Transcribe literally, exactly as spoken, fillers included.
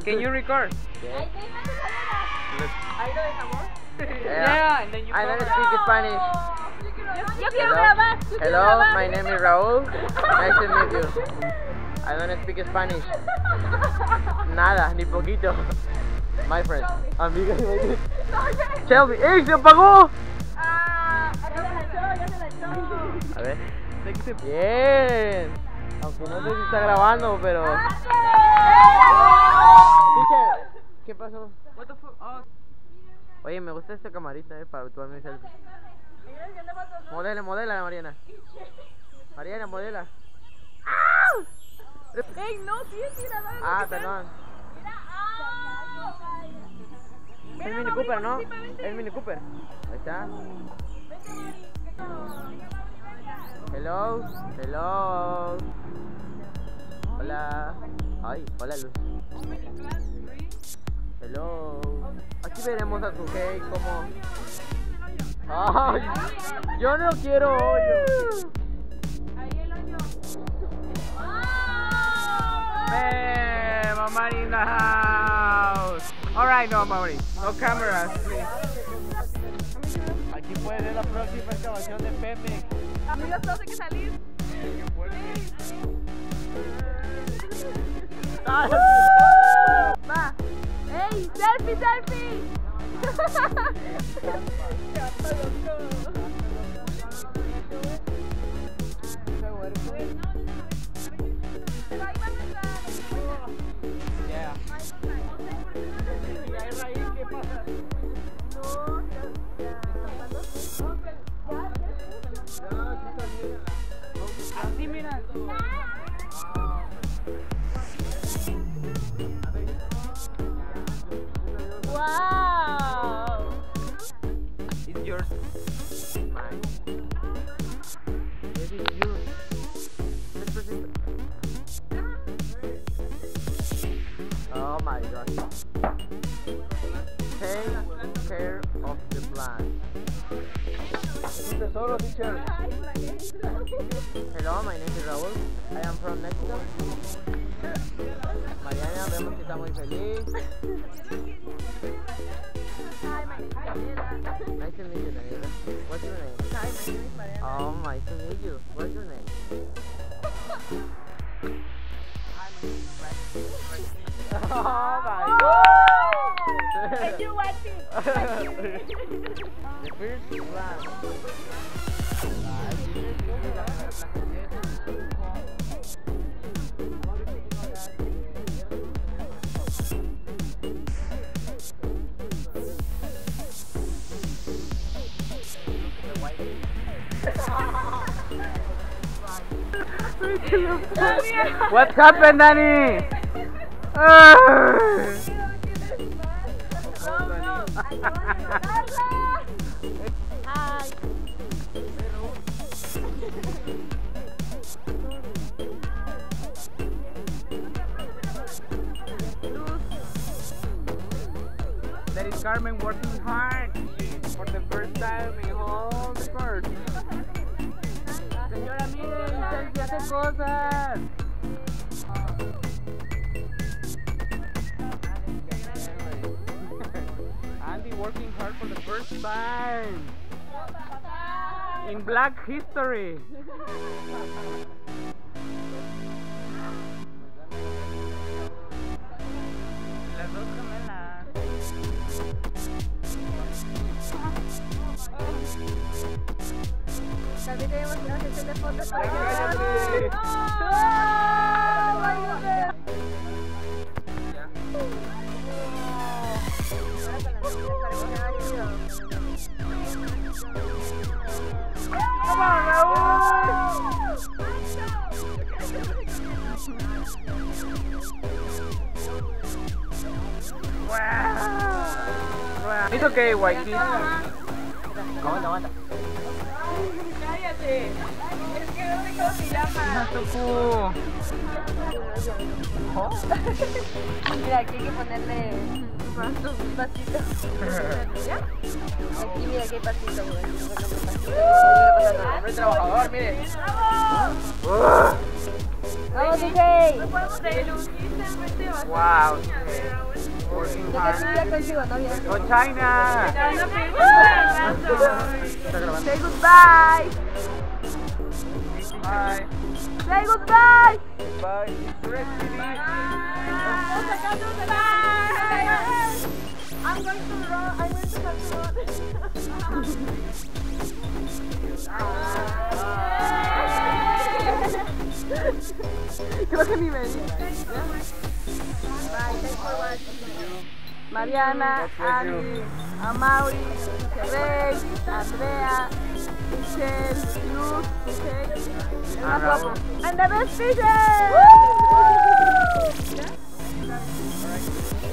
Can you record? Yeah. Ahí lo dejamos. Yeah, and then you I don't speak Spanish. Yo quiero grabar. Hello, my name is Raúl. Nice to meet you. I don't speak Spanish. Nada, ni poquito. My friend. Amiga. Shelby. ¡Ey, se apagó! Ah, ya se la echó, ya se la echó. A ver. Bien. Aunque no sé si está grabando, pero... ¿Qué pasó? Oye, me gusta esta camarita, eh, para actuar mi selfie. Modela, modela, Mariana. Mariana, modela. ¡Ey, no! ¡Sí, sí, la verdad! Ah, perdón. Mira, ¡ah! Es el Mini Cooper, ¿no? Es el Mini Cooper. Ahí está. Hello, hello. Hola. Ay, hola, Luis. Hello. Aquí veremos a tu gay como... Ay, yo no quiero hoyo. Ahí el hoyo. Hey, mamá in the house. Alright, no, Amaury. No cameras, please. Aquí puede ser la próxima excavación de Pepe. Amigos, todos hay que salir. Va. ¡Ey! ¡Selfie, selfie! Así mira. Wow. It's yours. Mine. It is yours. Let's present. Oh my God. Take care of the plant. Tesoro, teacher. Hello, my name is Raúl. I am from Mexico. Mariana, vemos que está muy feliz. Hi, my name is Andrea. Nice to meet you, Danny. What's your name? Hi, my name is Mariana. Oh, nice to meet you. What's your name? Hi, my name is Brad. Oh my God! Are you watching? Are you watching? The first round. What happened, Danny? Oh, no. Hi. That is Carmen working hard for the first time in all the first. Señora, miren, ya hace cosas. Andy working hard for the first time in Black History. Las dos gemelas. También tenemos una sesión de fotos. ¡Vamos, Raúl! ¡Wow! It's okay, Waikiki. Aguanta, aguanta. ¡Cállate! Es que no sé cómo se llama. ¡No tocó! Mira, aquí hay que ponerle un pasito. Aquí, mira, aquí hay pasito, güey. Trabajador, mire. ¡Vamos! Oh, okay. No podemos relucirse en frente de wow. Yo no, China. Say goodbye. Bye. Say goodbye. Bye. Bye. I'm going to run. I'm going to run. Creo que ni me dijo. Mariana, Ari, Amaury, Rey, Andrea, Michel, Luis, Michel, and the best teacher!